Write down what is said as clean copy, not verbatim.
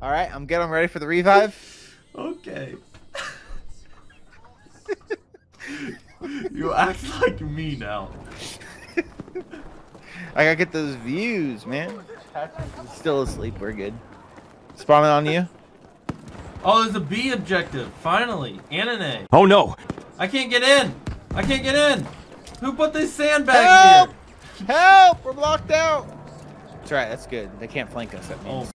All right, I'm good. I'm ready for the revive. Okay. You act like me now. I gotta get those views, man. Still asleep. We're good. Spawning on you. Oh, there's a B objective. Finally, and an A. Oh no! I can't get in. I can't get in. Who put this sandbag here? Help! Help! We're blocked out. That's right. That's good. They can't flank us. That means. Oh.